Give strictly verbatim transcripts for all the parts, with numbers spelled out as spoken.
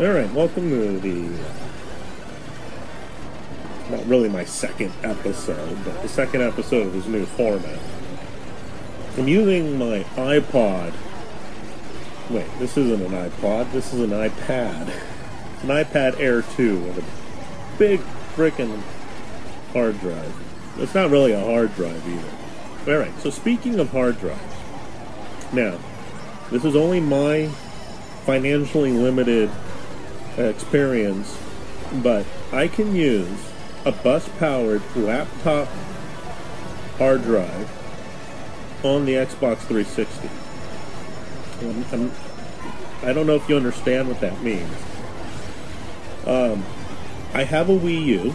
Alright, welcome to the, uh, not really my second episode, but the second episode of this new format. I'm using my iPod. Wait, this isn't an iPod, this is an iPad. It's an iPad Air two with a big frickin' hard drive. It's not really a hard drive either. Alright, so speaking of hard drives, now, this is only my financially limited experience, but I can use a bus-powered laptop hard drive on the Xbox three sixty. I'm, I'm, I don't know if you understand what that means. Um, I have a Wii U,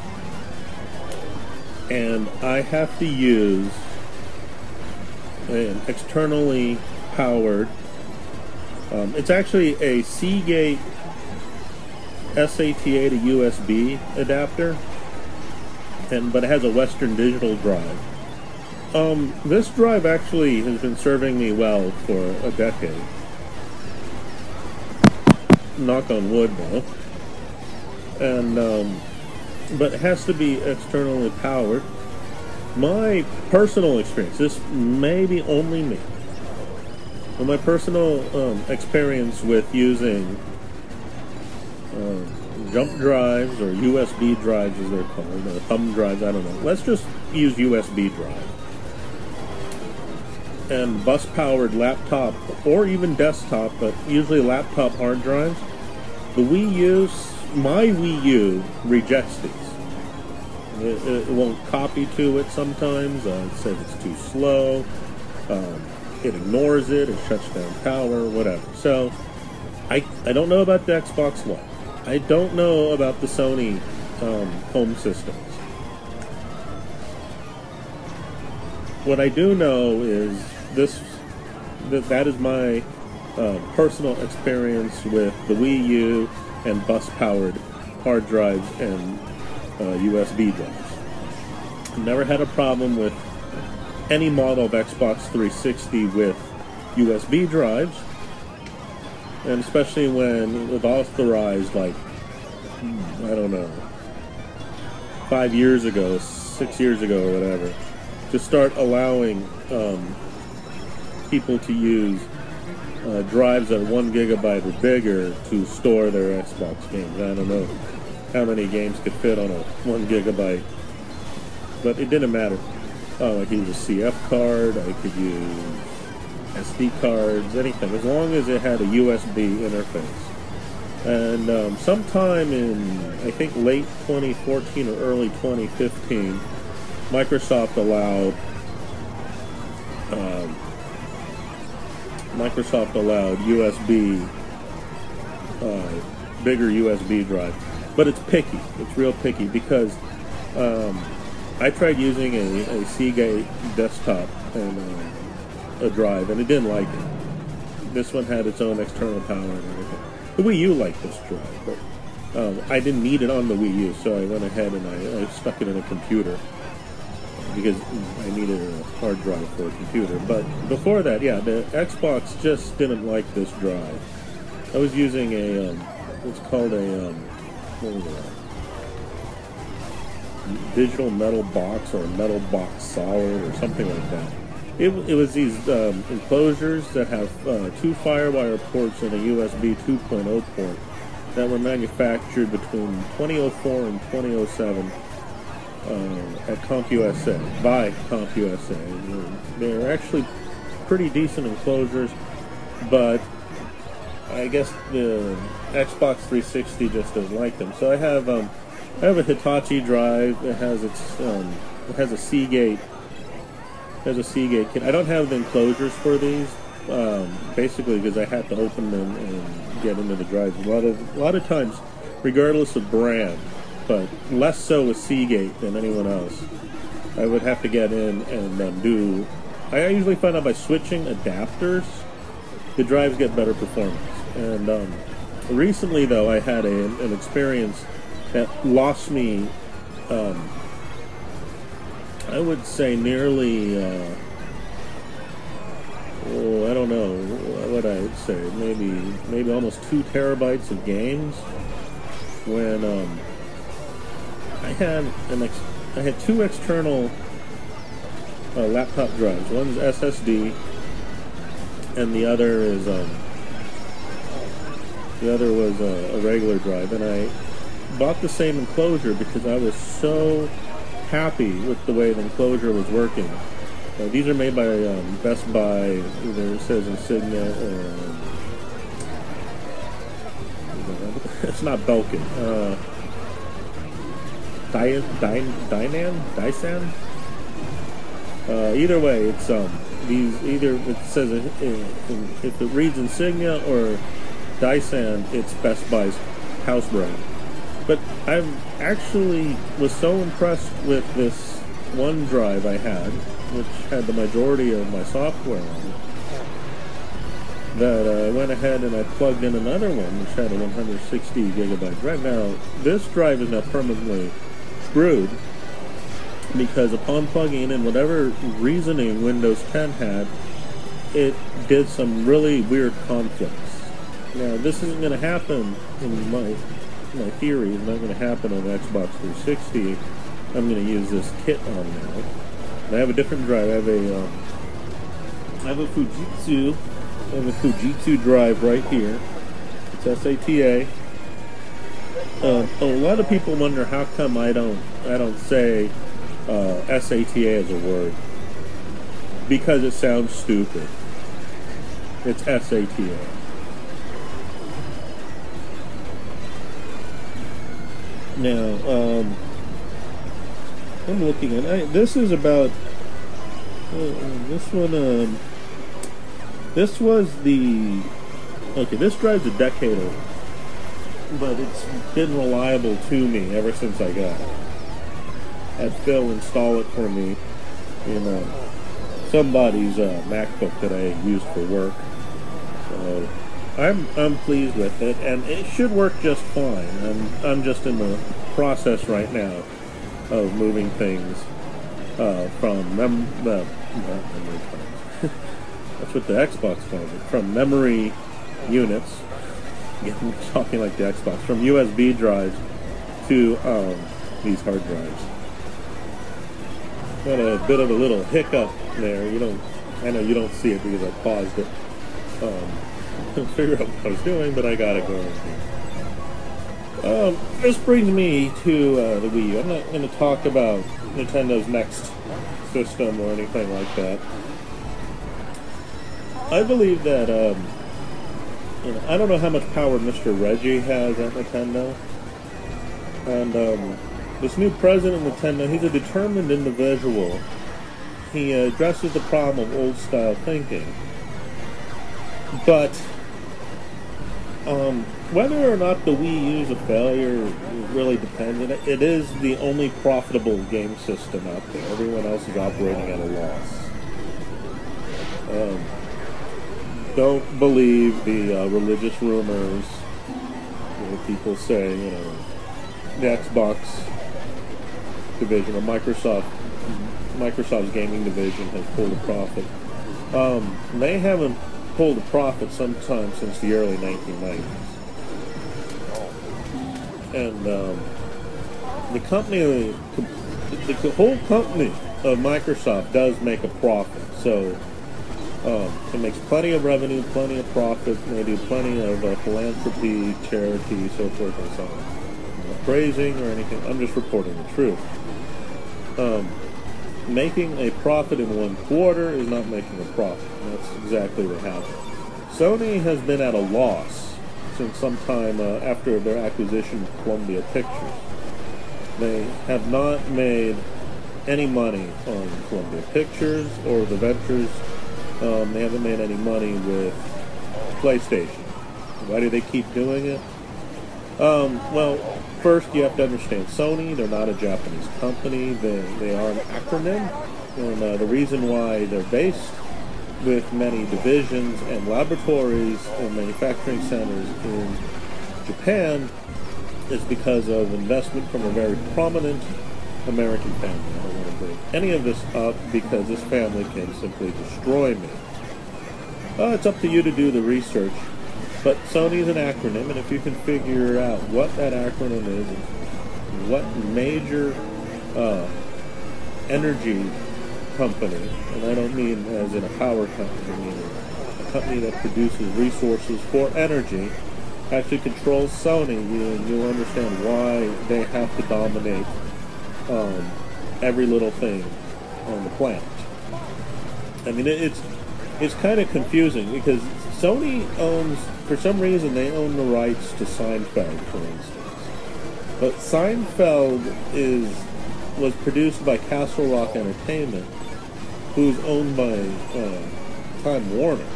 and I have to use an externally powered. Um, it's actually a Seagate SATA to U S B adapter, and but it has a Western Digital drive. Um, this drive actually has been serving me well for a decade. Knock on wood, though. And um, but it has to be externally powered. My personal experience, this may be only me. Well, my personal um, experience with using uh, jump drives or U S B drives, as they're called, or thumb drives, I don't know. Let's just use U S B drive. And bus-powered laptop, or even desktop, but usually laptop hard drives. The Wii U, my Wii U rejects these. It, it won't copy to it sometimes. Uh, it says it's too slow. Um, It ignores it, it shuts down power, whatever. So, I I don't know about the Xbox One. I don't know about the Sony um, home systems. What I do know is this that that is my uh, personal experience with the Wii U and bus-powered hard drives and uh, U S B drives. I've never had a problem with any model of Xbox three sixty with U S B drives, and especially when it was authorized, like, I don't know, five years ago, six years ago, or whatever, to start allowing um, people to use uh, drives that are one gigabyte or bigger to store their Xbox games. I don't know how many games could fit on a one gigabyte, but it didn't matter. Oh, I could use a C F card, I could use S D cards, anything, as long as it had a U S B interface. And um, sometime in, I think, late twenty fourteen or early twenty fifteen, Microsoft allowed um, Microsoft allowed U S B, uh, bigger U S B drive. But it's picky. It's real picky because. Um, I tried using a, a Seagate desktop and uh, a drive, and it didn't like it. This one had its own external power and everything. The Wii U liked this drive, but um, I didn't need it on the Wii U, so I went ahead and I, I stuck it in a computer because I needed a hard drive for a computer. But before that, yeah, the Xbox just didn't like this drive. I was using a, um, what's called a, um, what was it? Digital metal box or metal box solid or something like that. It, it was these um, enclosures that have uh, two FireWire ports and a U S B two point oh port that were manufactured between twenty oh four and twenty oh seven uh, at CompUSA, by CompUSA. They're actually pretty decent enclosures, but I guess the Xbox three sixty just doesn't like them. So I have um, I have a Hitachi drive that has its um, it has a Seagate it has a Seagate kit. I don't have the enclosures for these, um, basically because I had to open them and get into the drives. A lot of a lot of times, regardless of brand, but less so with Seagate than anyone else, I would have to get in and um, do. I usually find out by switching adapters, the drives get better performance. And um, recently, though, I had a, an experience that lost me, um, I would say nearly, uh, oh, I don't know what I would say, maybe maybe almost two terabytes of games. When um, I had an ex I had two external uh, laptop drives. One's S S D, and the other is um, the other was a, a regular drive. And I bought the same enclosure because I was so happy with the way the enclosure was working. Uh, these are made by um, Best Buy, either it says Insignia or... It's not Belkin. Uh, Dy Dy Dynan? Dysan? Uh, either way, it's um, these, either it says, it, it, if it reads Insignia or Dysan, it's Best Buy's house brand. But I actually was so impressed with this one drive I had, which had the majority of my software on it, that uh, I went ahead and I plugged in another one which had a one hundred sixty gigabyte drive. Now, this drive is now permanently screwed, because upon plugging in, whatever reasoning Windows ten had, it did some really weird conflicts. Now, this isn't going to happen, in my, my theory, it's not going to happen on Xbox three sixty. I'm going to use this kit on now. And I have a different drive. I have a, um, I have a Fujitsu. I have a Fujitsu drive right here. It's S A T A. Uh, a lot of people wonder how come I don't, I don't say uh, S A T A as a word, because it sounds stupid. It's S A T A. Now, um... I'm looking at I, this is about uh, this one. Um, this was the okay. This drive's a decade old, but it's been reliable to me ever since I got it. I Phil install it for me in uh, somebody's uh, MacBook that I used for work. So I'm I'm pleased with it, and it should work just fine. I'm I'm just in the process right now of moving things uh, from mem uh, not memory cards. That's what the Xbox calls it. From memory units, yeah, I'm talking like the Xbox, from U S B drives to um, these hard drives. Got a bit of a little hiccup there. You don't, I know you don't see it because I paused it. Um, couldn't figure out what I was doing, but I got it going. Um, this brings me to uh, the Wii U. I'm not going to talk about Nintendo's next system or anything like that. I believe that, um, you know, I don't know how much power Mister Reggie has at Nintendo. And um, this new president of Nintendo, he's a determined individual. He addresses the problem of old-style thinking. But... Um, whether or not the Wii U is a failure is really dependent. It is the only profitable game system out there. Everyone else is operating at a loss. Um, don't believe the uh, religious rumors where people say, you know, the Xbox division or Microsoft, Microsoft's gaming division has pulled a profit. Um, they haven't pulled a profit sometime since the early nineteen nineties. And um, the company, the, the whole company of Microsoft does make a profit. So um, it makes plenty of revenue, plenty of profit. They do plenty of uh, philanthropy, charity, so forth and so on. I'm not praising or anything. I'm just reporting the truth. Um, making a profit in one quarter is not making a profit. That's exactly what happened. Sony has been at a loss since sometime uh, after their acquisition of Columbia Pictures. They have not made any money on Columbia Pictures or the Ventures. Um, they haven't made any money with PlayStation. Why do they keep doing it? Um, well, first you have to understand Sony, they're not a Japanese company. They, they are an acronym. And uh, the reason why they're based with many divisions and laboratories and manufacturing centers in Japan is because of investment from a very prominent American family. I don't want to bring any of this up because this family can simply destroy me. Oh, it's up to you to do the research. But Sony is an acronym, and if you can figure out what that acronym is and what major uh, energy company, and I don't mean as in a power company, I mean a company that produces resources for energy, actually controls Sony, and you'll understand why they have to dominate um, every little thing on the planet. I mean, it's it's kind of confusing because Sony owns, for some reason, they own the rights to Seinfeld, for instance. But Seinfeld is was produced by Castle Rock Entertainment, who's owned by uh, Time Warner.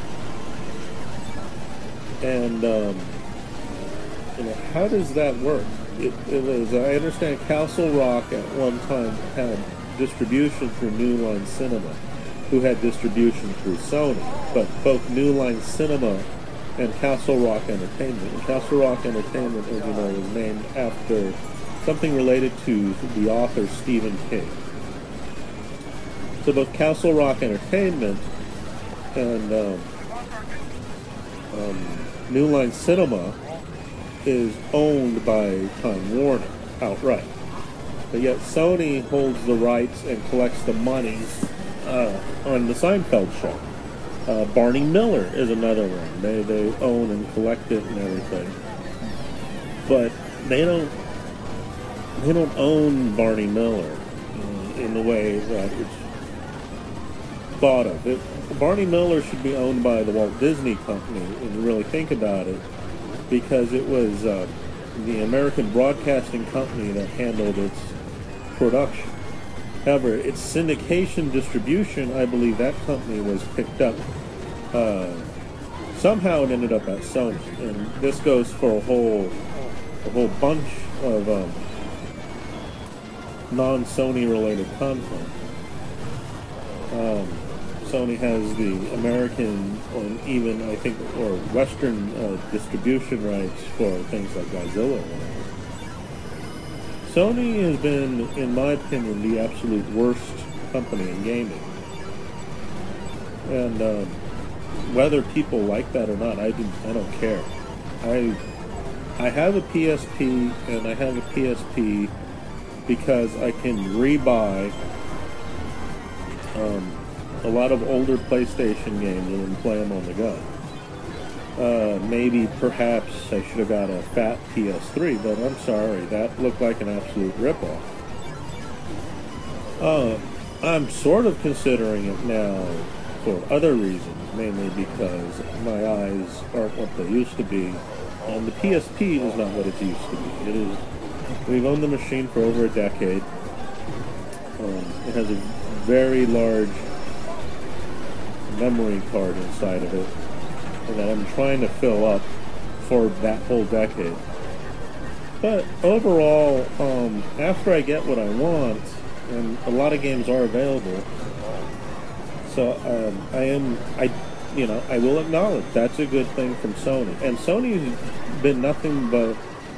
And um, you know, how does that work? It, it was, I understand, Castle Rock at one time had distribution through New Line Cinema, who had distribution through Sony, but both New Line Cinema and Castle Rock Entertainment. And Castle Rock Entertainment, as you know, was named after something related to the author Stephen King. So both Castle Rock Entertainment and um, um, New Line Cinema is owned by Time Warner outright. But yet Sony holds the rights and collects the money Uh, on the Seinfeld show. Uh, Barney Miller is another one. They, they own and collect it and everything. But they don't they don't own Barney Miller in, in the way that it's thought of. It, Barney Miller should be owned by the Walt Disney Company, if you really think about it, because it was uh, the American Broadcasting Company that handled its production. However, its syndication distribution, I believe that company was picked up. Uh, somehow it ended up at Sony. And this goes for a whole a whole bunch of um, non-Sony related content. Um, Sony has the American and even, I think, or Western uh, distribution rights for things like Godzilla and whatever. Sony has been, in my opinion, the absolute worst company in gaming. And um, whether people like that or not, I, do, I don't care. I I have a P S P, and I have a P S P because I can rebuy um, a lot of older PlayStation games and play them on the go. Uh, maybe, perhaps, I should have got a fat P S three, but I'm sorry, that looked like an absolute ripoff. Uh, I'm sort of considering it now for other reasons, mainly because my eyes aren't what they used to be, and the P S P is not what it used to be. It is. We've owned the machine for over a decade. Um, it has a very large memory card inside of it that I'm trying to fill up for that whole decade. But overall, um, after I get what I want, and a lot of games are available, so um, I am, I, you know, I will acknowledge that's a good thing from Sony. And Sony's been nothing but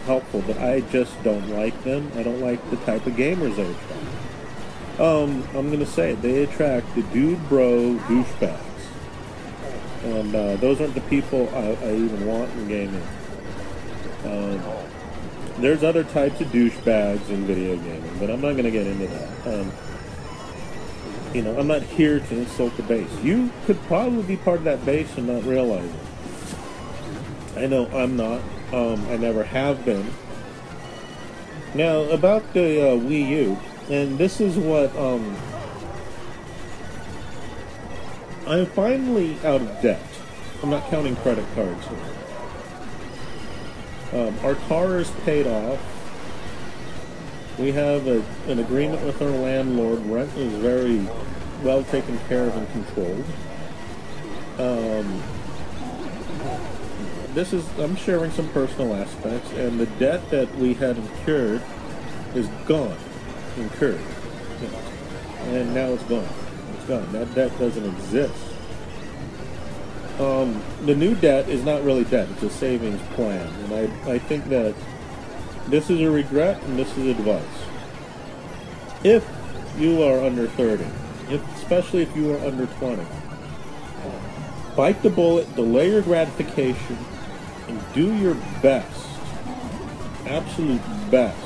helpful, but I just don't like them. I don't like the type of gamers they attract. Um, I'm gonna say it, they attract the dude bro douchebag. And uh, those aren't the people I, I even want in gaming. Um, there's other types of douchebags in video gaming, but I'm not going to get into that. Um, you know, I'm not here to insult the base. You could probably be part of that base and not realize it. I know I'm not. Um, I never have been. Now, about the uh, Wii U, and this is what... Um, I'm finally out of debt. I'm not counting credit cards here. Um, our car is paid off. We have a, an agreement with our landlord. Rent is very well taken care of and controlled. Um, this is, I'm sharing some personal aspects, and the debt that we had incurred is gone. Incurred. Yeah. And now it's gone. Gone. That debt doesn't exist. Um, the new debt is not really debt, it's a savings plan. And I, I think that this is a regret and this is advice. If you are under thirty, if, especially if you are under twenty, bite the bullet, delay your gratification, and do your best, absolute best,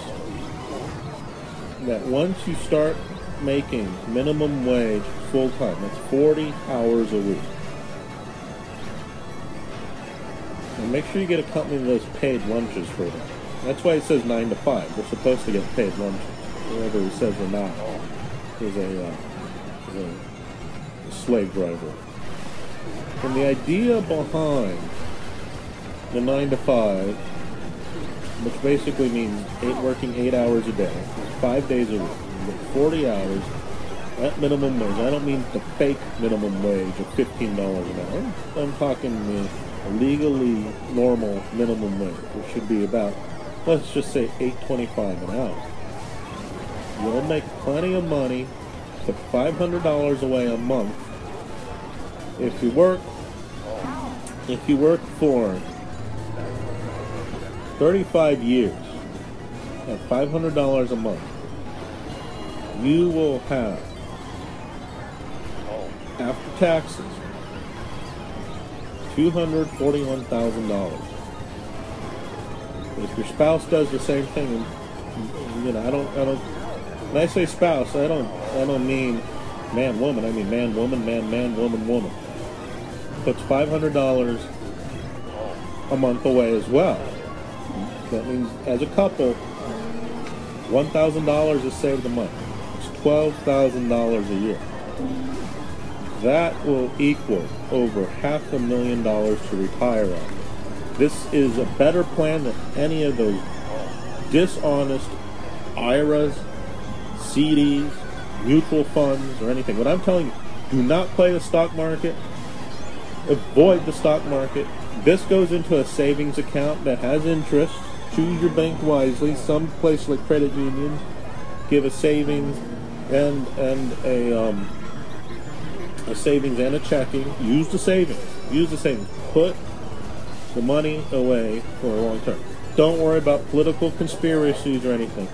that once you start making minimum wage full-time, that's forty hours a week, and make sure you get a company that does paid lunches for them. That's why it says nine to five. We're supposed to get paid lunches. Whoever who says we're not is a, uh, is a slave driver. And the idea behind the nine to five, which basically means eight working eight hours a day, five days a week, forty hours, at minimum wage. I don't mean the fake minimum wage of fifteen dollars an hour. I'm talking the legally normal minimum wage, which should be about, let's just say, eight twenty-five an hour. You'll make plenty of money, put five hundred dollars away a month, if you work, if you work for thirty-five years at five hundred dollars a month, you will have, after taxes, two hundred forty-one thousand dollars. If your spouse does the same thing, you know, I don't, I don't, when I say spouse, I don't, I don't mean man, woman, I mean man, woman, man, man, woman, woman. Puts five hundred dollars a month away as well. That means, as a couple, one thousand dollars is saved a month. It's twelve thousand dollars a year. That will equal over half a million dollars to retire on. This is a better plan than any of those dishonest I R As, C Ds, mutual funds, or anything. What I'm telling you, do not play the stock market. Avoid the stock market. This goes into a savings account that has interest. Choose your bank wisely. Some place like credit union give a savings and and a um, a savings and a checking. Use the savings. Use the savings. Put the money away for a long term. Don't worry about political conspiracies or anything.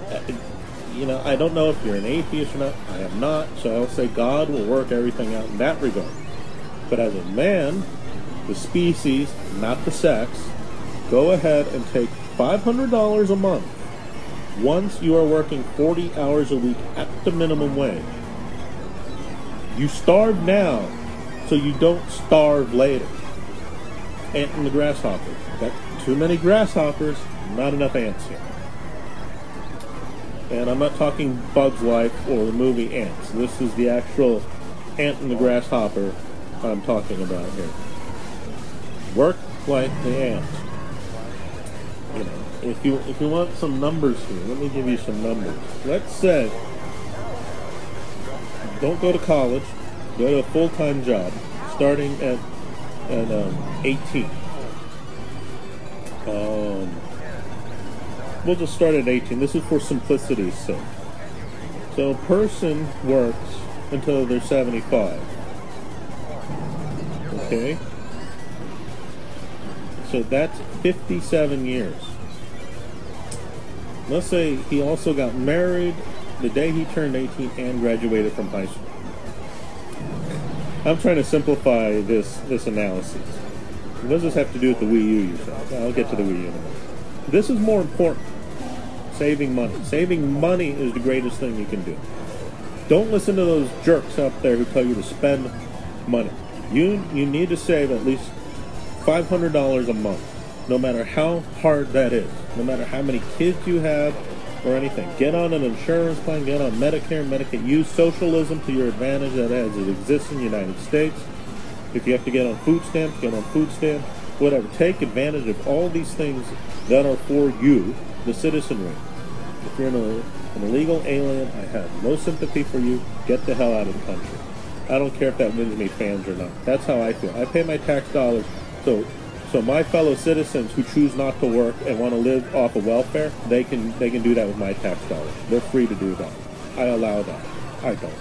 You know, I don't know if you're an atheist or not. I am not, so I'll say God will work everything out in that regard. But as a man, the species, not the sex, go ahead and take five hundred dollars a month once you are working forty hours a week at the minimum wage. You starve now, so you don't starve later. Ant and the grasshopper. Got too many grasshoppers, not enough ants here. And I'm not talking Bug's Life or the movie Ants. This is the actual ant and the grasshopper I'm talking about here. Work like the ant. You know, if you if you want some numbers here, let me give you some numbers. Let's say, don't go to college, go to a full-time job, starting at, at um, eighteen. Um, we'll just start at eighteen. This is for simplicity's sake. So a person works until they're seventy-five. Okay? So that's fifty-seven years. Let's say he also got married the day he turned eighteen and graduated from high school. I'm trying to simplify this this analysis. What does this have to do with the Wii U, you say? I'll get to the Wii U in a minute. This is more important. Saving money. Saving money is the greatest thing you can do. Don't listen to those jerks out there who tell you to spend money. You you need to save at least five hundred dollars a month, no matter how hard that is, no matter how many kids you have, or anything. Get on an insurance plan, get on Medicare, Medicaid. Use socialism to your advantage that as it exists in the United States. If you have to get on food stamps, get on food stamps, whatever. Take advantage of all these things that are for you, the citizenry. If you're an illegal alien, I have no sympathy for you. Get the hell out of the country. I don't care if that wins me fans or not. That's how I feel. I pay my tax dollars, so so my fellow citizens who choose not to work and want to live off of welfare, they can they can do that with my tax dollars. They're free to do that. I allow that. I don't.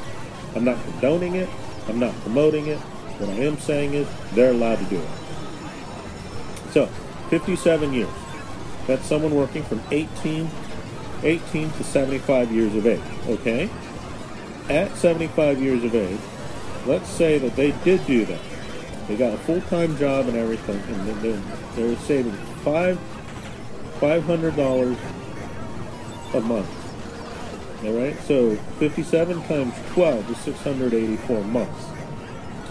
I'm not condoning it. I'm not promoting it. What I am saying is they're allowed to do it. So, fifty-seven years. That's someone working from eighteen, eighteen to seventy-five years of age, okay? At seventy-five years of age, let's say that they did do that. They got a full-time job and everything, and they, they, they were saving five five hundred dollars a month. All right, so fifty-seven times twelve is six hundred eighty-four months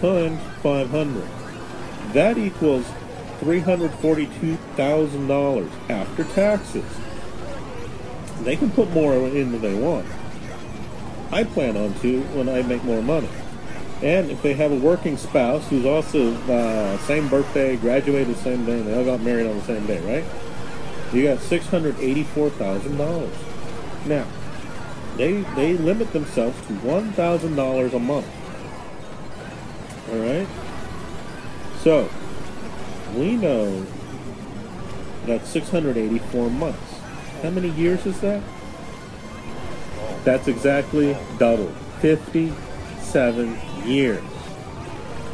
times five hundred. That equals three hundred forty-two thousand dollars after taxes. They can put more in than they want. I plan on to when I make more money. And if they have a working spouse who's also uh, same birthday, graduated the same day, and they all got married on the same day, right? You got six hundred eighty-four thousand dollars. Now, they they limit themselves to one thousand dollars a month. All right? So, we know that's six hundred eighty-four months. How many years is that? That's exactly double. fifty-seven years.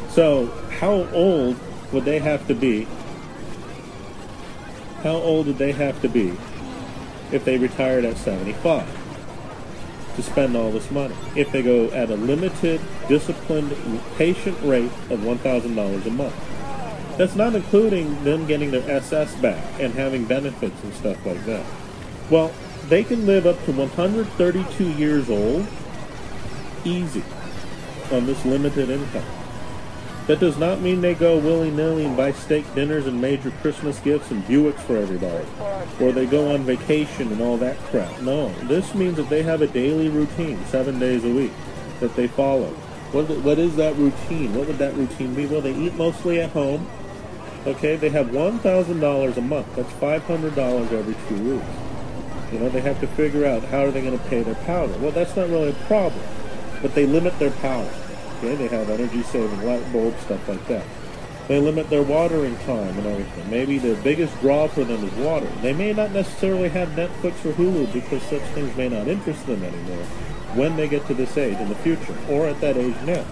So how old would they have to be? How old would they have to be if they retired at seventy-five to spend all this money? If they go at a limited, disciplined, patient rate of one thousand dollars a month. That's not including them getting their S S back and having benefits and stuff like that. Well, they can live up to one hundred thirty-two years old easy on this limited income. That does not mean they go willy-nilly and buy steak dinners and major Christmas gifts and Buicks for everybody, or they go on vacation and all that crap. No, this means that they have a daily routine, seven days a week, that they follow. What, what is that routine? What would that routine be? Well, they eat mostly at home. Okay, they have one thousand dollars a month. That's five hundred dollars every two weeks. You know, they have to figure out how are they going to pay their power. Well, that's not really a problem, but they limit their power. Okay, they have energy-saving light bulbs, stuff like that. They limit their watering time and everything. Maybe the biggest draw for them is water. They may not necessarily have Netflix or Hulu because such things may not interest them anymore when they get to this age in the future, or at that age now.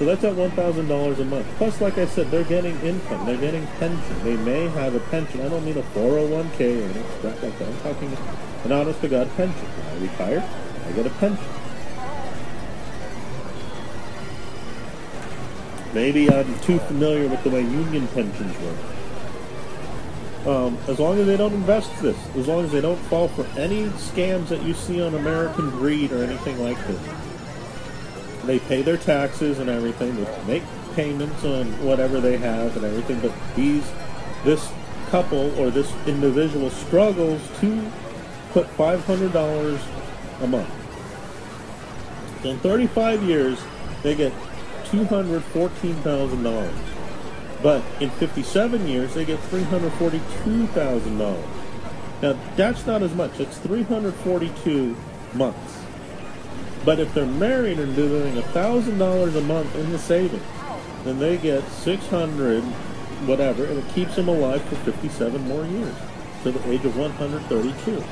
So that's at one thousand dollars a month. Plus, like I said, they're getting income. They're getting pension. They may have a pension. I don't mean a four oh one K or anything like that. I'm talking an honest-to-God pension. When I retire, I get a pension. Maybe I'm too familiar with the way union pensions work. Um, as long as they don't invest this, as long as they don't fall for any scams that you see on American Greed or anything like this. They pay their taxes and everything. They make payments on whatever they have and everything. But these, this couple or this individual struggles to put five hundred dollars a month. In thirty-five years, they get two hundred fourteen thousand dollars. But in fifty-seven years, they get three hundred forty-two thousand dollars. Now, that's not as much. It's three hundred forty-two months. But if they're married and doing one thousand dollars a month in the savings, then they get six hundred whatever, and it keeps them alive for fifty-seven more years, to the age of one hundred thirty-two.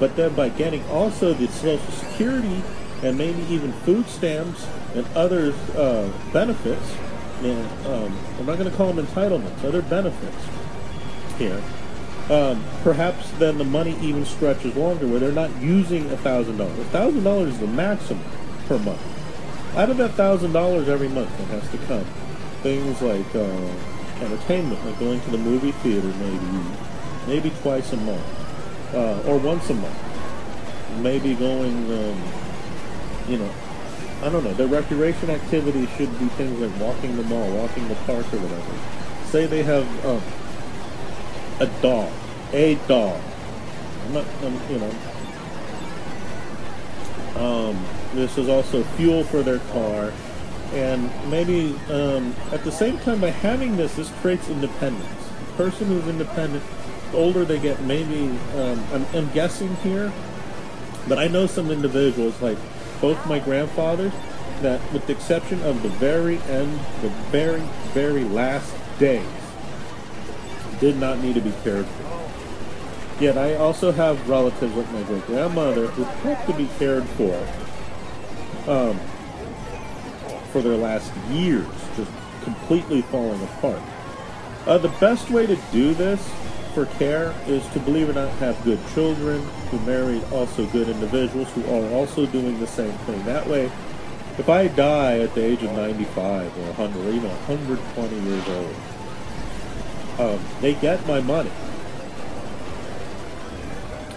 But then by getting also the Social Security and maybe even food stamps and other uh, benefits, and um, I'm not going to call them entitlements, other benefits here, um, perhaps then the money even stretches longer where they're not using one thousand dollars. one thousand dollars is the maximum per month. Out of that one thousand dollars every month that has to come, things like uh, entertainment, like going to the movie theater maybe, maybe twice a month, uh, or once a month, maybe going... Um, You know, I don't know, their recreation activities should be things like walking the mall, walking the park or whatever. Say they have um, a dog, a dog, I'm not, I'm, you know, um, this is also fuel for their car, and maybe um, at the same time by having this, this creates independence. The person who's independent, the older they get, maybe, um, I'm, I'm guessing here, but I know some individuals like both my grandfathers, that with the exception of the very end, the very, very last days, did not need to be cared for. Yet I also have relatives like my great-grandmother who had to be cared for um, for their last years, just completely falling apart. Uh, the best way to do this for care is to, believe it or not, have good children who married also good individuals who are also doing the same thing. That way If I die at the age of ninety-five or one hundred or even one hundred twenty years old, um, they get my money,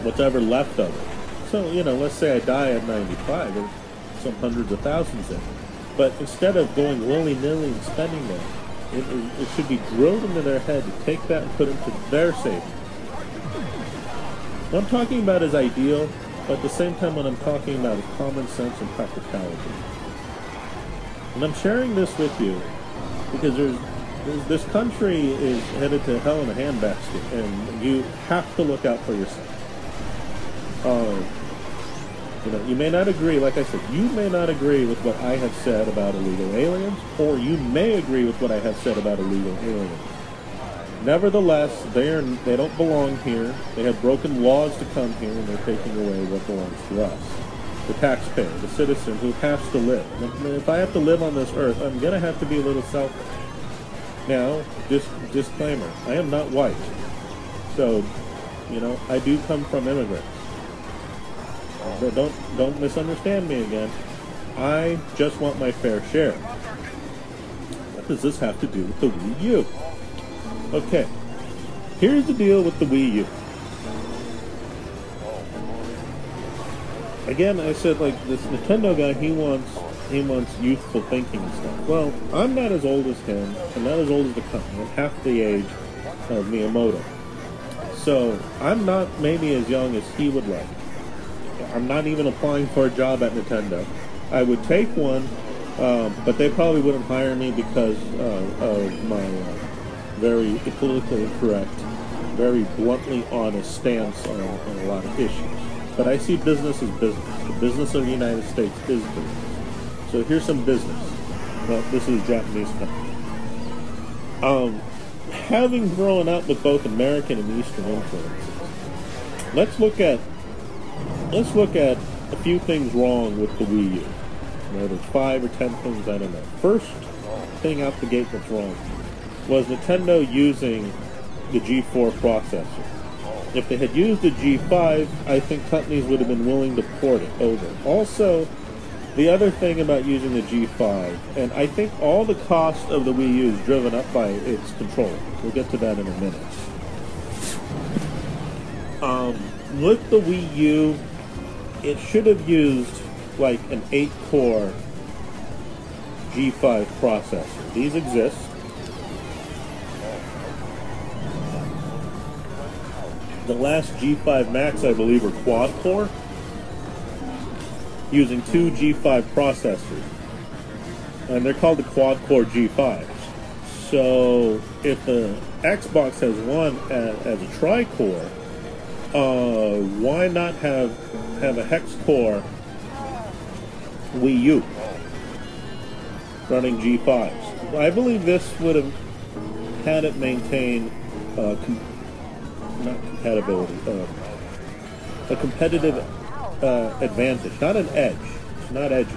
what's ever left of it. So, you know, let's say I die at ninety-five, or some hundreds of thousands in it. But instead of going willy-nilly and spending them, it, it, it should be drilled into their head to take that and put it into their savings. What I'm talking about is ideal, but at the same time what I'm talking about is common sense and practicality. And I'm sharing this with you because there's, there's, this country is headed to hell in a handbasket, and you have to look out for yourself. Um, you know, you may not agree, like I said, you may not agree with what I have said about illegal aliens, or you may agree with what I have said about illegal aliens. Nevertheless, they are, they don't belong here. They have broken laws to come here, and they're taking away what belongs to us. The taxpayer, the citizen who has to live. If I have to live on this earth, I'm going to have to be a little selfish. Now, just disclaimer, I am not white. So, you know, I do come from immigrants. So don't, don't misunderstand me again. I just want my fair share. What does this have to do with the Wii U? Okay, here's the deal with the Wii U. Again, I said, like, this Nintendo guy, he wants he wants youthful thinking and stuff. Well, I'm not as old as him. I'm not as old as the company. I'm half the age of Miyamoto. So I'm not maybe as young as he would like. I'm not even applying for a job at Nintendo. I would take one, um, but they probably wouldn't hire me because uh, of my uh, very politically incorrect, very bluntly honest stance on, on a lot of issues. But I see business as business. The business of the United States is business. So here's some business. Well, this is a Japanese company. Um, having grown up with both American and Eastern influences, let's look at Let's look at a few things wrong with the Wii U. You know, there's five or ten things, I don't know. First thing out the gate that's wrong was Nintendo using the G four processor. If they had used the G five, I think companies would have been willing to port it over. Also, the other thing about using the G five, and I think all the cost of the Wii U is driven up by its controller. We'll get to that in a minute. Um, with the Wii U, it should have used like an eight core G five processor. These exist. The last G five Max, I believe, are quad-core, using two G five processors. And they're called the quad-core G fives. So if the Xbox has one as a tri-core, uh, why not have... have a hex-core Wii U running G fives. I believe this would have had it maintain uh, com not compatibility, uh, a competitive uh, advantage, not an edge, it's not edgy,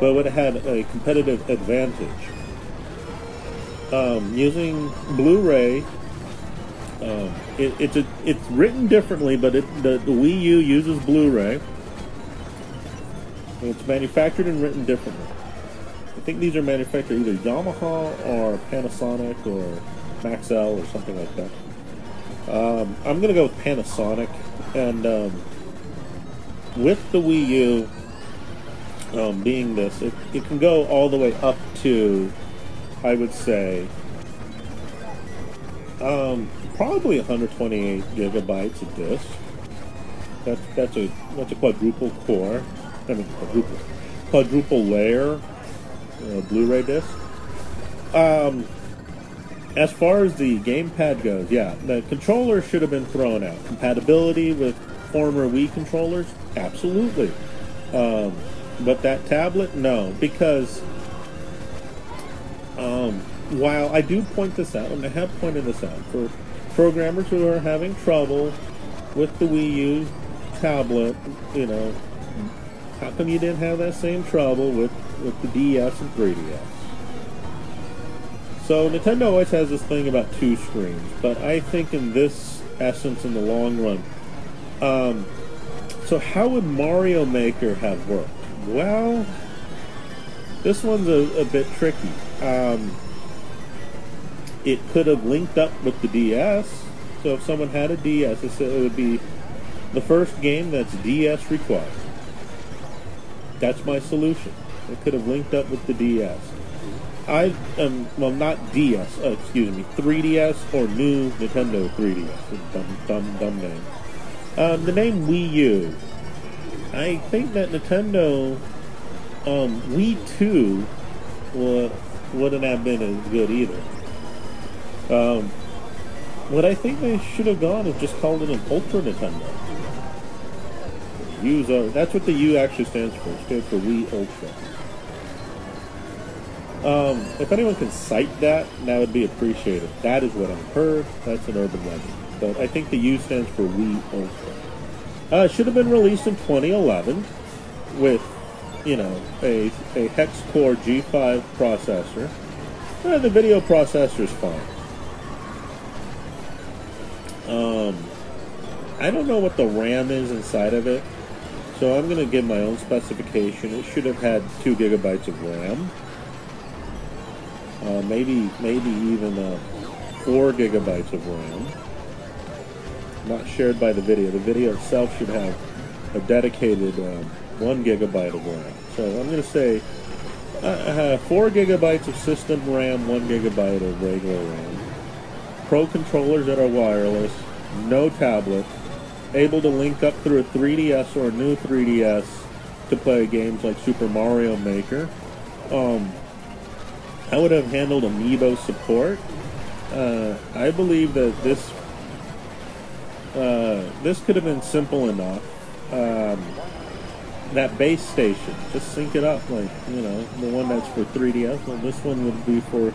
but it would have had a competitive advantage. Um, using Blu-ray, Um, it, it's a, it's written differently, but it, the, the Wii U uses Blu-ray. It's manufactured and written differently. I think these are manufactured either Yamaha or Panasonic or Maxell or something like that. Um, I'm going to go with Panasonic. And um, with the Wii U um, being this, it, it can go all the way up to, I would say, Um, probably one hundred twenty-eight gigabytes of disk. That's that's a that's a quadruple core. I mean quadruple quadruple layer uh, Blu-ray disc. Um, as far as the gamepad goes, yeah, the controller should have been thrown out. Compatibility with former Wii controllers, absolutely. Um, but that tablet, no, because. Um, While I do point this out, and I have pointed this out, for programmers who are having trouble with the Wii U tablet, you know, how come you didn't have that same trouble with, with the D S and three D S? So Nintendo always has this thing about two screens, but I think in this essence, in the long run, um, so how would Mario Maker have worked? Well, This one's a, a bit tricky. Um, it could have linked up with the D S, so if someone had a D S, it would be the first game that's D S required. That's my solution. It could have linked up with the D S. I am, well, not D S, oh, excuse me, three D S or new Nintendo three D S. Dumb, dumb, dumb name. Um, the name Wii U. I think that Nintendo um, Wii two would, wouldn't have been as good either. Um, what I think they should have gone is just called it an Ultra Nintendo. U's are, that's what the U actually stands for. It stands for Wii Ultra. Um, if anyone can cite that, that would be appreciated. That is what I've heard. That's an urban legend. But I think the U stands for Wii Ultra. Uh, it should have been released in twenty eleven with, you know, a, a hex-core G five processor. Uh, the video processor is fine. Um, I don't know what the RAM is inside of it, so I'm going to give my own specification. It should have had two gigabytes of RAM. Uh, maybe, maybe even uh, four gigabytes of RAM. Not shared by the video. The video itself should have a dedicated um, one gigabyte of RAM. So I'm going to say uh, uh, four gigabytes of system RAM, one gigabyte of regular RAM. Pro controllers that are wireless, no tablet, able to link up through a three D S or a new three D S to play games like Super Mario Maker. Um, I would have handled Amiibo support. Uh, I believe that this uh, this could have been simple enough. Um, that base station, just sync it up, like, you know, the one that's for three D S. Well, this one would be for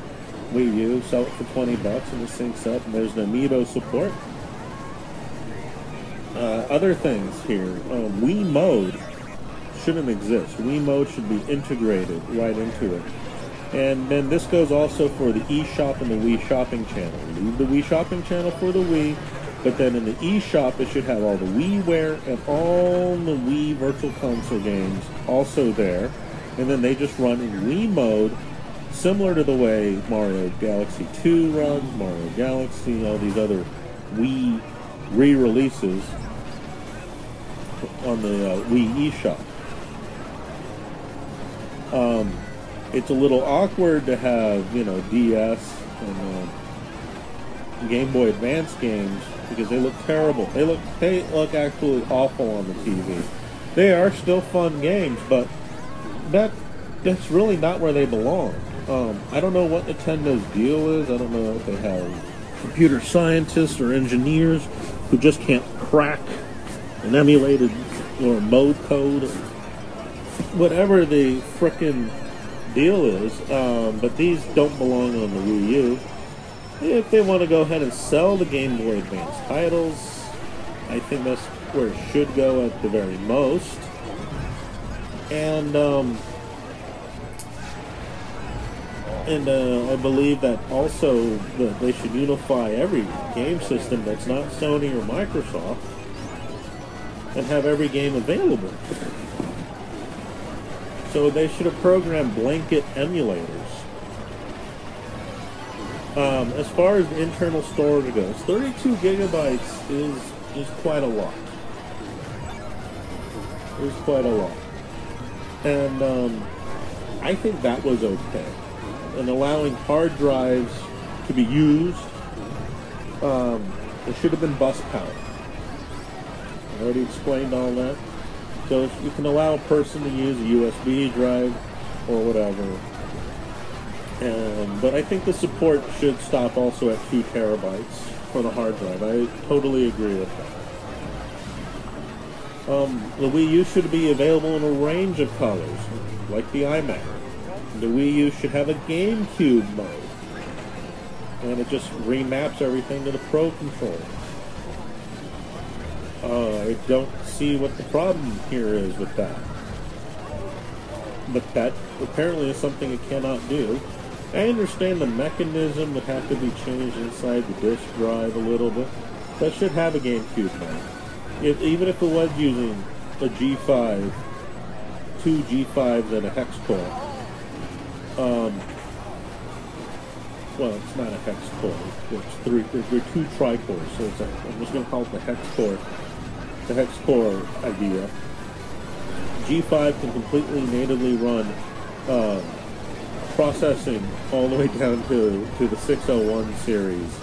Wii U. Sell it for twenty bucks, and it syncs up. And there's the Amiibo support. Uh, other things here, um, Wii Mode shouldn't exist. Wii Mode should be integrated right into it. And then this goes also for the eShop and the Wii Shopping Channel. Leave the Wii Shopping Channel for the Wii, but then in the eShop it should have all the WiiWare and all the Wii Virtual Console games also there. And then they just run in Wii Mode, similar to the way Mario Galaxy two runs, Mario Galaxy, all these other Wii re-releases on the uh, Wii eShop. Um... It's a little awkward to have, you know, D S and uh, Game Boy Advance games because they look terrible. They look they look actually awful on the T V. They are still fun games, but that that's really not where they belong. Um, I don't know what Nintendo's deal is. I don't know if they have computer scientists or engineers who just can't crack an emulated or mode code, whatever the frickin' deal is, um, but these don't belong on the Wii U. If they want to go ahead and sell the Game Boy Advance titles, I think that's where it should go at the very most. And um, and uh, I believe that also that they should unify every game system that's not Sony or Microsoft and have every game available. So they should have programmed blanket emulators. Um, as far as the internal storage goes, thirty-two gigabytes is is quite a lot. Is quite a lot, and um, I think that was okay. And allowing hard drives to be used, um, it should have been bus powered. I already explained all that. So you can allow a person to use a U S B drive or whatever. Um, but I think the support should stop also at two terabytes for the hard drive. I totally agree with that. Um, the Wii U should be available in a range of colors, like the iMac. The Wii U should have a GameCube mode. And it just remaps everything to the Pro Controller. Uh, I don't see what the problem here is with that. But that apparently is something it cannot do. I understand the mechanism would have to be changed inside the disk drive a little bit. That should have a GameCube mode. If, even if it was using a G five, two G fives and a hex core, Um, well, it's not a hex core. It's three. They're two tricores, so it's a, I'm just going to call it the hex core. The hex core idea. G five can completely natively run uh, processing all the way down to to the six oh one series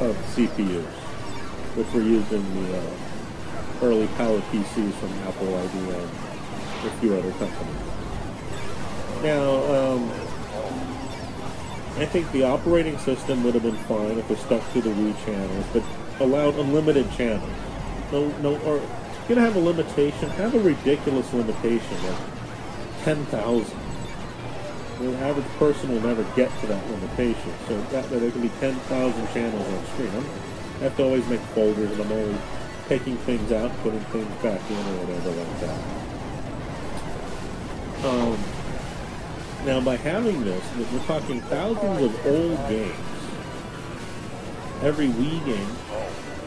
of C P Us, which were used in the uh, early power P Cs from Apple, I B M, and a few other companies. Now, um, I think the operating system would have been fine if it stuck to the Wii channels, but allowed unlimited channels. No, no, or if you're gonna have a limitation, have a ridiculous limitation, like ten thousand. The average person will never get to that limitation, so that way there can be ten thousand channels on screen. I'm, I have to always make folders, and I'm always taking things out, putting things back in, or whatever like that. Um, now, by having this, we're talking thousands of old games. Every Wii game.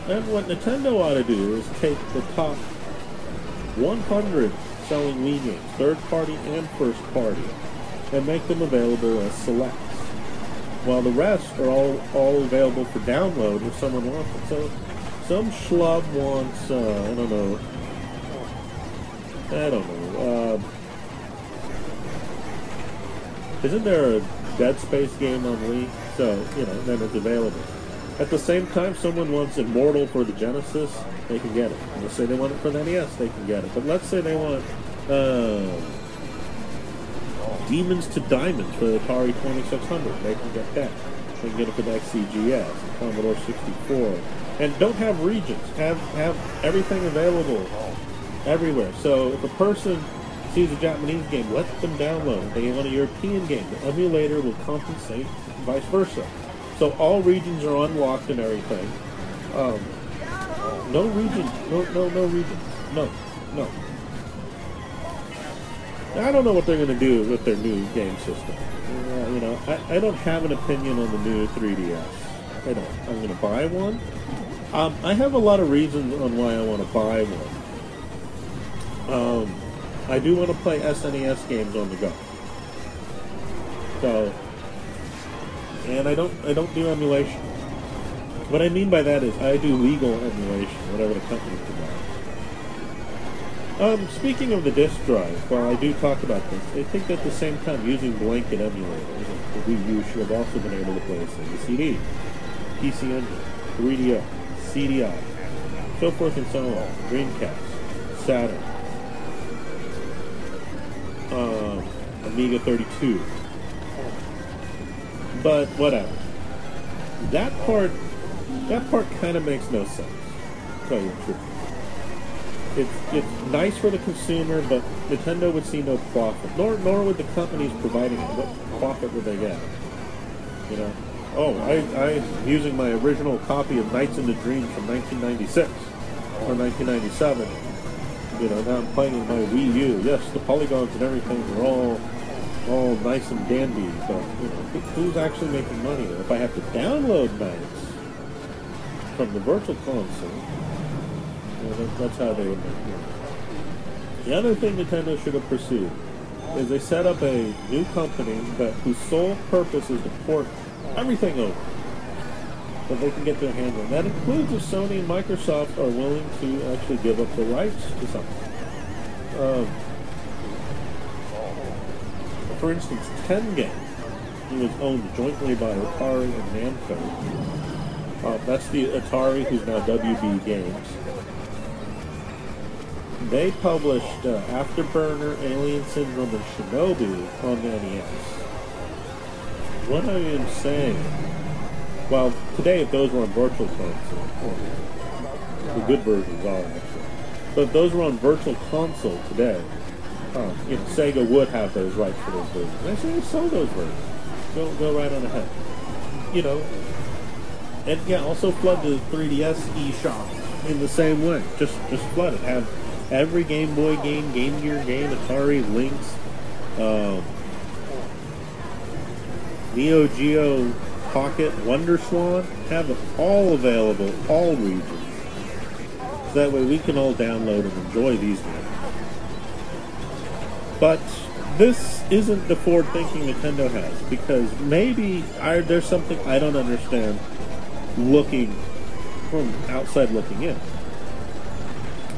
And what Nintendo ought to do is take the top one hundred selling Wii games, third-party and first-party, and make them available as selects, while the rest are all, all available for download if someone wants it. So, some schlub wants, uh, I don't know, I don't know, uh, isn't there a Dead Space game on Wii? So, you know, then it's available. At the same time, someone wants Immortal for the Genesis, they can get it. Let's say they want it for the N E S, they can get it. But let's say they want, uh, Demons to Diamonds for the Atari twenty-six hundred, they can get that. They can get it for the X C G S, the Commodore sixty-four. And don't have regions. Have have everything available everywhere. So if a person sees a Japanese game, let them download. If they want a European game, the emulator will compensate, vice versa. So all regions are unlocked and everything. Um, no regions. No, no, no regions. No, no. I don't know what they're going to do with their new game system. Uh, you know, I, I don't have an opinion on the new three D S. I don't. I'm going to buy one. Um, I have a lot of reasons on why I want to buy one. Um, I do want to play S N E S games on the go. So, and I don't, I don't do emulation. What I mean by that is I do legal emulation, whatever the company provides. Um, speaking of the disk drive, while I do talk about this, I think at the same time using blanket emulators, the Wii U should have also been able to play this in the C D, P C Engine, three D O, C D I, so forth and so on, Dreamcast, Saturn, um, Amiga thirty-two, but whatever. That part, that part kind of makes no sense, to tell you the truth. It's, it's nice for the consumer, but Nintendo would see no profit, nor nor would the companies providing it. What profit would they get? You know? Oh, I, I'm using my original copy of Nights in the Dream from nineteen ninety-six or nineteen ninety-seven. You know, now I'm playing in my Wii U. Yes, the polygons and everything are all, all nice and dandy, but you know, who's actually making money there? If I have to download Nights from the Virtual Console, you know, that's how they would make money. The other thing Nintendo should have pursued is they set up a new company that whose sole purpose is to port everything over that they can get their hands on. That includes if Sony and Microsoft are willing to actually give up the rights to something. Um, for instance, Tengen, who was owned jointly by Atari and Namco. Uh, that's the Atari, who's now W B Games. They published uh, Afterburner, Alien Syndrome, and Shinobi on the N E S. What I am saying, well, today if those were on Virtual Console, or the good versions are actually, but if those were on Virtual Console today, uh, you know, Sega would have those rights for those versions. Actually, they sold those versions. Go, go right on ahead. You know, and yeah, also flood the three D S eShop in the same way. Just, just flood it. Have every Game Boy game, Game Gear game, Atari, Lynx, um, Neo Geo Pocket, Wonder Swan, have them all available, all regions. So that way we can all download and enjoy these games. But this isn't the forward-thinking Nintendo has, because maybe I, there's something I don't understand looking from outside looking in.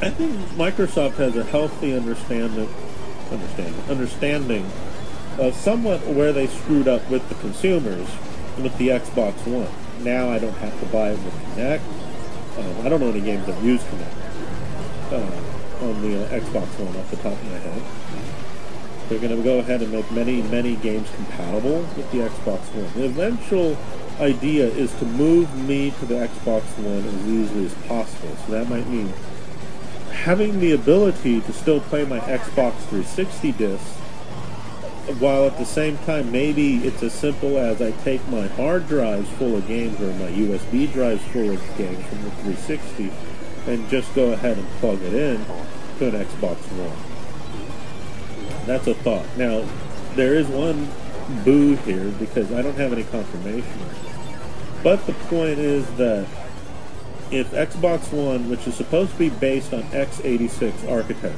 I think Microsoft has a healthy understanding, understanding, understanding of somewhat where they screwed up with the consumers with the Xbox One. Now I don't have to buy it with Kinect. Um, I don't know any games that use Kinect uh, on the uh, Xbox One off the top of my head. They're going to go ahead and make many, many games compatible with the Xbox One. The eventual idea is to move me to the Xbox One as easily as possible. So that might mean having the ability to still play my Xbox three sixty disc, while at the same time, maybe it's as simple as I take my hard drives full of games or my U S B drives full of games from the three sixty and just go ahead and plug it in to an Xbox One. That's a thought. Now, there is one boo here because I don't have any confirmation. But the point is that if Xbox One, which is supposed to be based on x eighty-six architecture,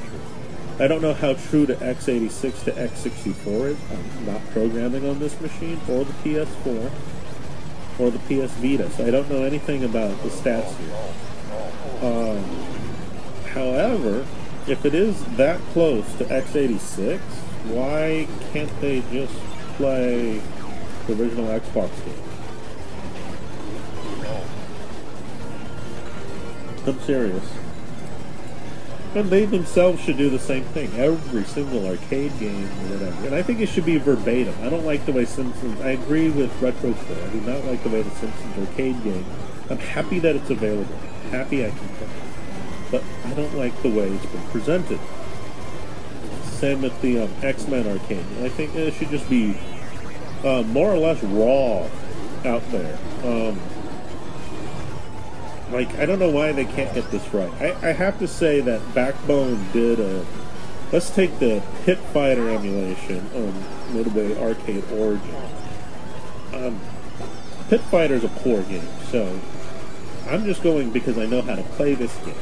I don't know how true to x eighty-six to x sixty-four is. I'm not programming on this machine or the P S four or the P S Vita, so I don't know anything about the stats here. Um, however, if it is that close to x eighty-six, why can't they just play the original Xbox game? I'm serious. And they themselves should do the same thing. Every single arcade game or whatever. And I think it should be verbatim. I don't like the way Simpsons... I agree with RetroCore. I do not like the way the Simpsons arcade game... I'm happy that it's available. I'm happy I can play it. But I don't like the way it's been presented. Same with the um, X-Men arcade. I think it should just be uh, more or less raw out there. Um... Like, I don't know why they can't get this right. I, I have to say that Backbone did a... Let's take the Pit Fighter emulation on Midway Arcade Origin. Um, Pit Fighter is a poor game, so I'm just going because I know how to play this game.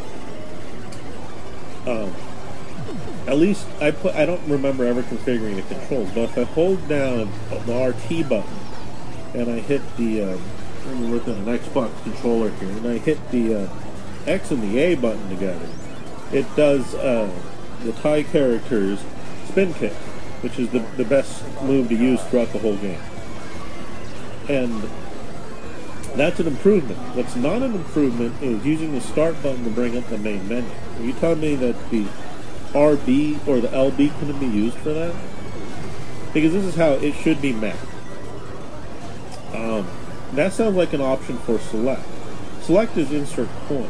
Um, at least, I, pl- I don't remember ever configuring the controls, but if I hold down the R T button and I hit the... Um, I'm working on an Xbox controller here, and I hit the uh, X and the A button together. It does uh, the Thai character's spin kick, which is the, the best move to use throughout the whole game. And that's an improvement. What's not an improvement is using the start button to bring up the main menu. Are you telling me that the R B or the L B couldn't be used for that? Because this is how it should be mapped. Um... That sounds like an option for select. Select is insert coin.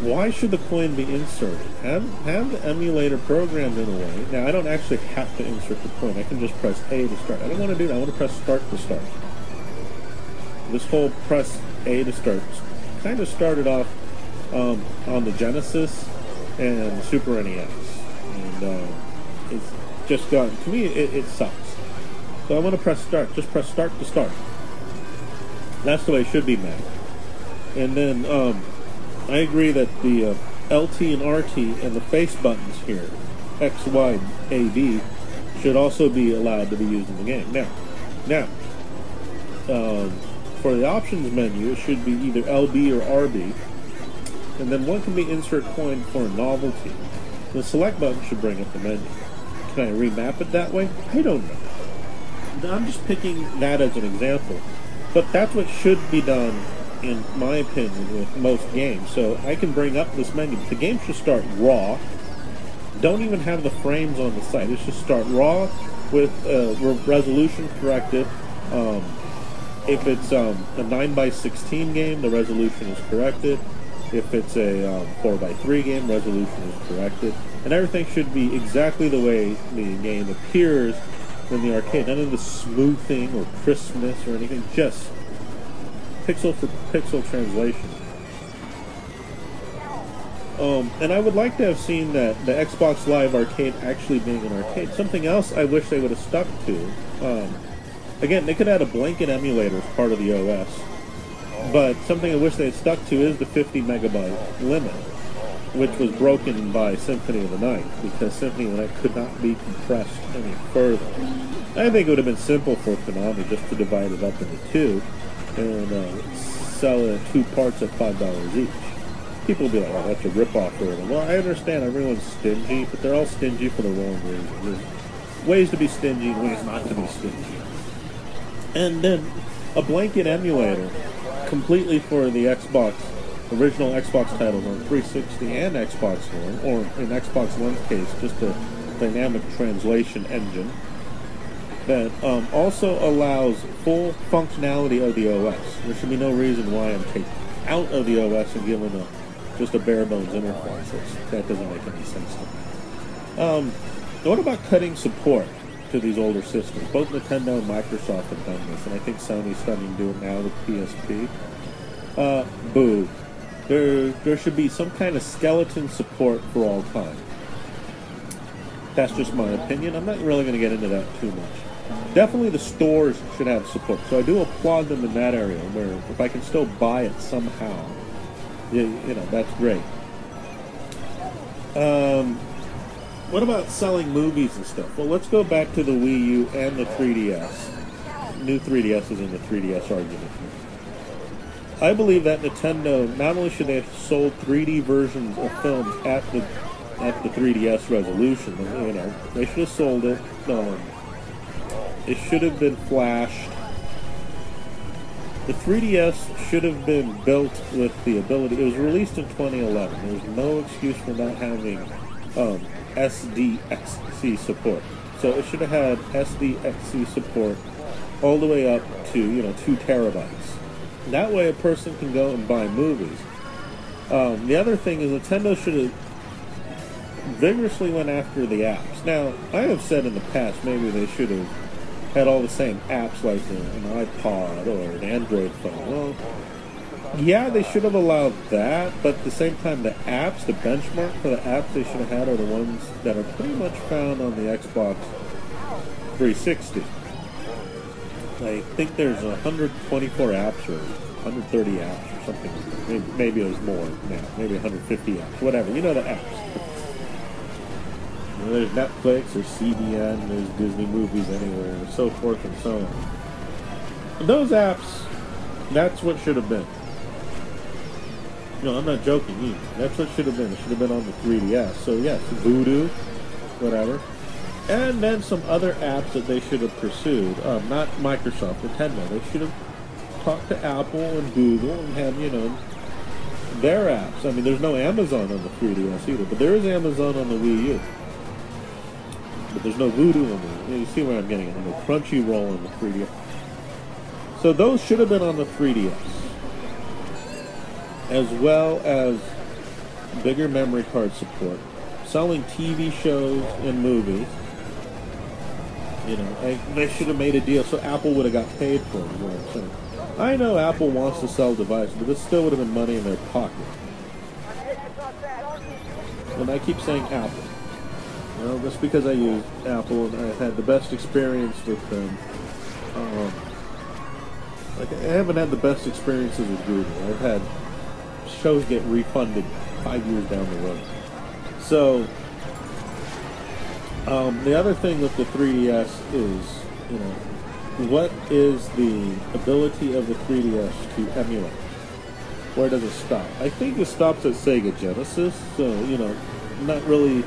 Why should the coin be inserted? Have, have the emulator programmed in a way. Now, I don't actually have to insert the coin. I can just press A to start. I don't want to do that. I want to press start to start. This whole press A to start kind of started off um, on the Genesis and Super N E S. And uh, it's just gotten, to me, it, it sucks. So I want to press start. Just press start to start. That's the way it should be mapped. And then um, I agree that the uh, L T and R T and the face buttons here, X, Y, A, B, should also be allowed to be used in the game. Now, now um, for the options menu, it should be either L B or R B. And then one can be insert coin for a novelty. The select button should bring up the menu. Can I remap it that way? I don't know. I'm just picking that as an example. But that's what should be done, in my opinion, with most games. So I can bring up this menu. The game should start raw. Don't even have the frames on the site. It should start raw with uh, resolution corrected. Um, if it's um, a nine by sixteen game, the resolution is corrected. If it's a um, four by three game, resolution is corrected. And everything should be exactly the way the game appears in the arcade. None of the smoothing or crispness or anything, just pixel for pixel translation. Um, and I would like to have seen that the Xbox Live Arcade actually being an arcade. Something else I wish they would have stuck to. Um, again, they could add a blanket emulator as part of the O S, but something I wish they had stuck to is the fifty megabyte limit. which was broken by Symphony of the Night, because Symphony of the Night could not be compressed any further. I think it would have been simple for Konami just to divide it up into two and uh, sell it in two parts at five dollars each. People would be like, oh, that's a rip-off or whatever. Well, I understand everyone's stingy, but they're all stingy for the wrong reason. There's ways to be stingy and ways not to be stingy. And then a blanket emulator completely for the Xbox, original Xbox titles on three sixty and Xbox One, or in Xbox One's case, just a dynamic translation engine, that um, also allows full functionality of the O S. There should be no reason why I'm taking out of the O S and giving a, just a bare-bones interface. It's, that doesn't make any sense to me. Um, what about cutting support to these older systems? Both Nintendo and Microsoft have done this, and I think Sony's starting to do it now with P S P. Uh, boo. There, there should be some kind of skeleton support for all time. That's just my opinion. I'm not really going to get into that too much. Definitely the stores should have support, so I do applaud them in that area, where if I can still buy it somehow, you, you know, that's great. Um, what about selling movies and stuff? Well, let's go back to the Wii U and the three D S. New three D S is in the three D S argument. I believe that Nintendo, not only should they have sold three D versions of films at the at the three D S resolution, you know, they should have sold it, um, it should have been flashed. The three D S should have been built with the ability, it was released in twenty eleven, there's no excuse for not having um, S D X C support, so it should have had S D X C support all the way up to, you know, two terabytes. That way a person can go and buy movies. Um, the other thing is Nintendo should have vigorously went after the apps. Now, I have said in the past maybe they should have had all the same apps like an iPod or an Android phone. Well, yeah, they should have allowed that, but at the same time, the apps, the benchmark for the apps they should have had are the ones that are pretty much found on the Xbox three sixty. I think there's one hundred twenty-four apps or one hundred thirty apps or something. Maybe, maybe it was more now. Maybe one hundred fifty apps. Whatever. You know the apps. There's Netflix, there's C B N, there's Disney Movies Anywhere, and so forth and so on. Those apps, that's what should have been. No, I'm not joking either. That's what should have been. It should have been on the three D S. So yes, Voodoo, whatever. And then some other apps that they should have pursued. Um, not Microsoft, Nintendo. They should have talked to Apple and Google and had, you know, their apps. I mean, there's no Amazon on the three D S either, but there is Amazon on the Wii U. But there's no Voodoo on there. You see where I'm getting it. No Crunchyroll on the three D S. So those should have been on the three D S. As well as bigger memory card support. Selling T V shows and movies. You know, they, they should have made a deal so Apple would have got paid for it, is what I'm saying. I know Apple wants to sell devices, but this still would have been money in their pocket. And I keep saying Apple. Well, that's because I used Apple and I've had the best experience with them. Um, like I haven't had the best experiences with Google. I've had shows get refunded five years down the road. So, um, the other thing with the three D S is, you know, what is the ability of the three D S to emulate? Where does it stop? I think it stops at Sega Genesis, so, you know, not really.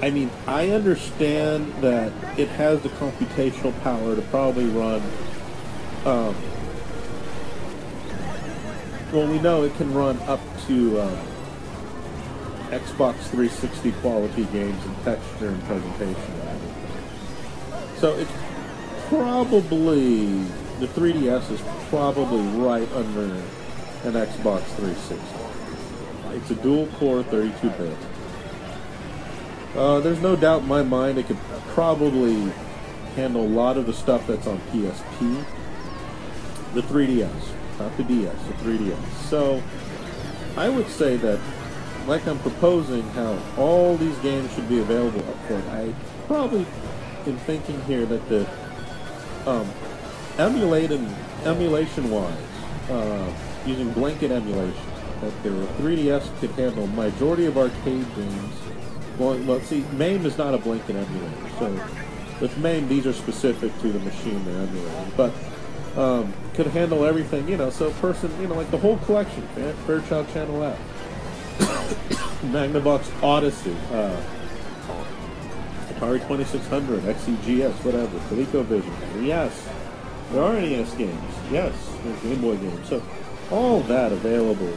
I mean, I understand that it has the computational power to probably run, um, well, we know it can run up to uh, Xbox three sixty quality games and texture and presentation. So it's probably, the three D S is probably right under an Xbox three sixty. It's a dual-core thirty-two bit. Uh, there's no doubt in my mind it could probably handle a lot of the stuff that's on P S P. The three D S, not the D S, the three D S. So, I would say that, like I'm proposing how all these games should be available up front, I probably am thinking here that the um, emulation, emulation-wise, uh, using blanket emulation, that there were three D S could handle majority of arcade games. Well, well, see, MAME is not a blanket emulator, so with MAME, these are specific to the machine they're emulating, but um, could handle everything, you know, so a person, you know, like the whole collection, man, Fairchild Channel F, Magnavox Odyssey, uh, Atari twenty-six hundred, X E G S, whatever, ColecoVision, yes, there are N E S games, yes, there's Game Boy games, so all that available.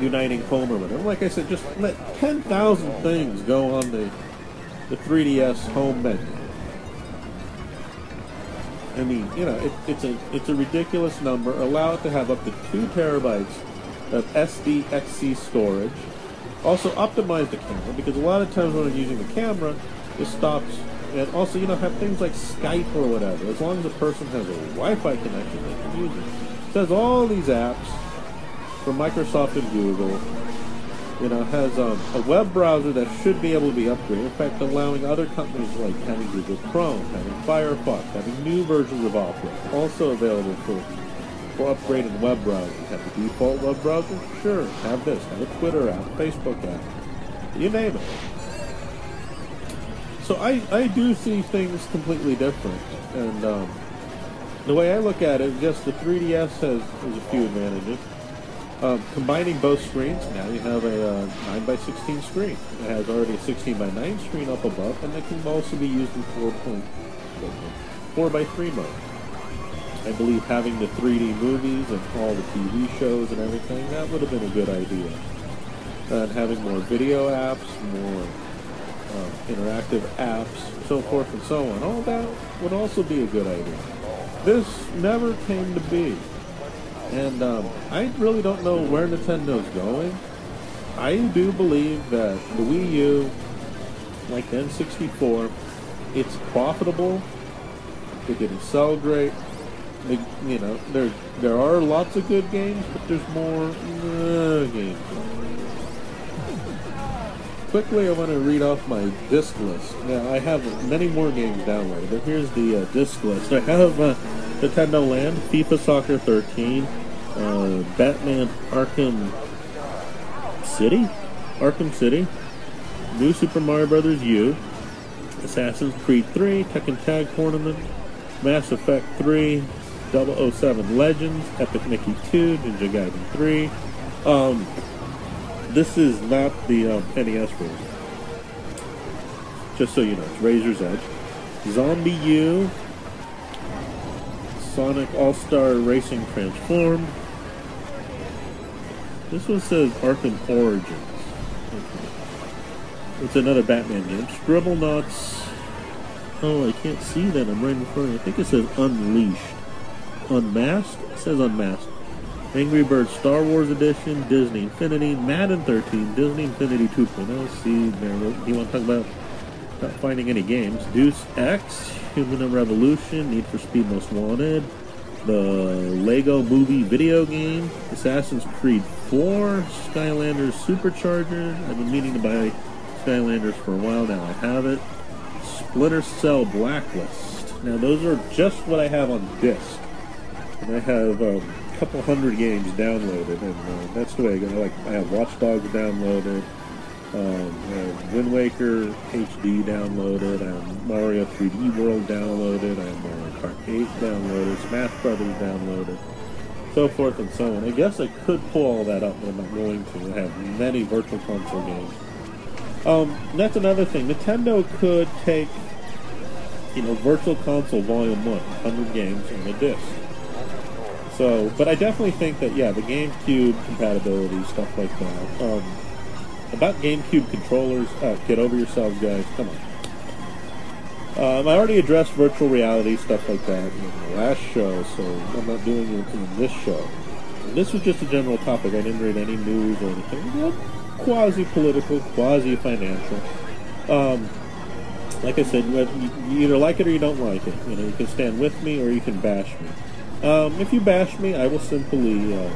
Uniting Home or whatever. Like I said, just let ten thousand things go on the the three D S home menu. I mean, you know, it, it's a it's a ridiculous number. Allow it to have up to two terabytes of S D X C storage. Also, optimize the camera, because a lot of times when I'm using the camera, it stops. And also, you know, have things like Skype or whatever. As long as a person has a Wi-Fi connection, they can use it. It has all these apps from Microsoft and Google, you know, has um, a web browser that should be able to be upgraded, in fact allowing other companies like having Google Chrome, having Firefox, having new versions of Opera, also available for, for upgraded web browsing. Have the default web browser? Sure. Have this. Have a Twitter app, Facebook app, you name it. So I, I do see things completely different, and um, the way I look at it, just the three D S has, has a few advantages. Um, combining both screens, now you have a uh, nine by sixteen screen. It has already a sixteen by nine screen up above, and it can also be used in four by three mode. I believe having the three D movies and all the T V shows and everything, that would have been a good idea. And having more video apps, more um, interactive apps, so forth and so on, all that would also be a good idea. This never came to be. And um, I really don't know where Nintendo's going. I do believe that the Wii U, like the N sixty-four, it's profitable. They didn't sell great. They, you know, there there are lots of good games, but there's more uh, games. Quickly, I want to read off my disc list. Now, I have many more games downloaded, but here's the uh, disc list. I have uh, Nintendo Land, FIFA Soccer thirteen, uh, Batman Arkham City, Arkham City, New Super Mario Bros. U, Assassin's Creed three, Tekken Tag Tournament, Mass Effect three, double oh seven Legends, Epic Mickey two, Ninja Gaiden three. Um, this is not the um, N E S version. Just so you know, it's Razor's Edge, Zombie U, Sonic All-Star Racing Transformed. This one says Arkham Origins. Okay. It's another Batman game. Scribblenauts. Oh, I can't see that. I'm right in front of you. I think it says Unleashed. Unmasked? It says Unmasked. Angry Birds Star Wars Edition, Disney Infinity, Madden thirteen, Disney Infinity two point oh. See, there, you want to talk about not finding any games. Deus Ex, Human Revolution, Need for Speed Most Wanted, the Lego Movie video game, Assassin's Creed four, Skylanders Supercharger. I've been meaning to buy Skylanders for a while now. I have it. Splinter Cell Blacklist. Now those are just what I have on disc, and I have um, a couple hundred games downloaded, and uh, that's the way I go. Like I have Watch Dogs downloaded. Um, Wind Waker H D downloaded, I have Mario three D World downloaded, I have Mario Kart eight downloaded, Smash Brothers downloaded, so forth and so on. I guess I could pull all that up, but I'm not going to. I have many Virtual Console games. Um, that's another thing. Nintendo could take, you know, Virtual Console Volume one, one hundred games on the disc. So, but I definitely think that, yeah, the GameCube compatibility, stuff like that. Um, About GameCube controllers, oh, get over yourselves, guys. Come on. Um, I already addressed virtual reality, stuff like that, in the last show, so I'm not doing it in this show. And this was just a general topic. I didn't read any news or anything. Quasi-political, quasi-financial. Um, like I said, you either like it or you don't like it. You know, you can stand with me or you can bash me. Um, if you bash me, I will simply... Uh,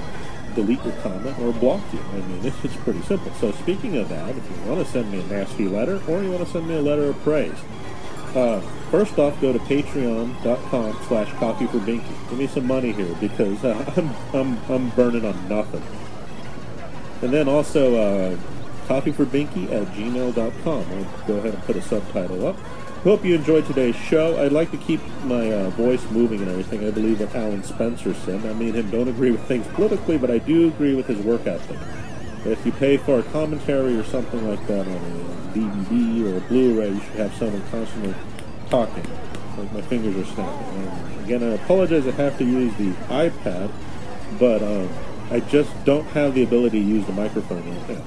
delete your comment or block you. I mean, this is pretty simple. So speaking of that, if you want to send me a nasty letter or you want to send me a letter of praise, uh, first off, go to patreon.com slash coffeeforbinky. Give me some money here because uh, I'm, I'm, I'm burning on nothing. And then also uh, coffee for binky at gmail dot com. I'll go ahead and put a subtitle up. Hope you enjoyed today's show. I'd like to keep my uh, voice moving and everything. I believe what Alan Spencer said. I mean, him don't agree with things politically, but I do agree with his work ethic. If you pay for a commentary or something like that on a D V D or a Blu-ray, you should have someone constantly talking. Like my fingers are snapping. And again, I apologize. I have to use the iPad, but um, I just don't have the ability to use the microphone like that.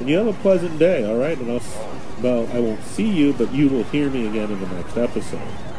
And you have a pleasant day, all right? And I'll, well, I won't see you, but you will hear me again in the next episode.